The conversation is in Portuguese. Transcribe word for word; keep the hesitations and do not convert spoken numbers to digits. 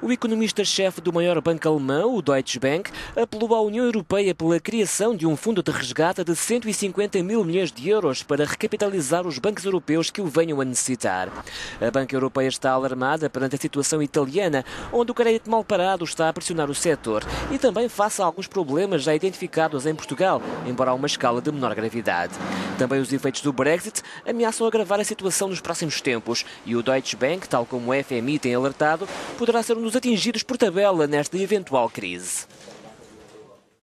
O economista-chefe do maior banco alemão, o Deutsche Bank, apelou à União Europeia pela criação de um fundo de resgate de cento e cinquenta mil milhões de euros para recapitalizar os bancos europeus que o venham a necessitar. A Banca Europeia está alarmada perante a situação italiana, onde o crédito mal parado está a pressionar o setor, e também face a alguns problemas já identificados em Portugal, embora a uma escala de menor gravidade. Também os efeitos do Brexit ameaçam agravar a situação nos próximos tempos e o Deutsche Bank, tal como o F M I tem alertado, poderá ser um dos atingidos por tabela nesta eventual crise.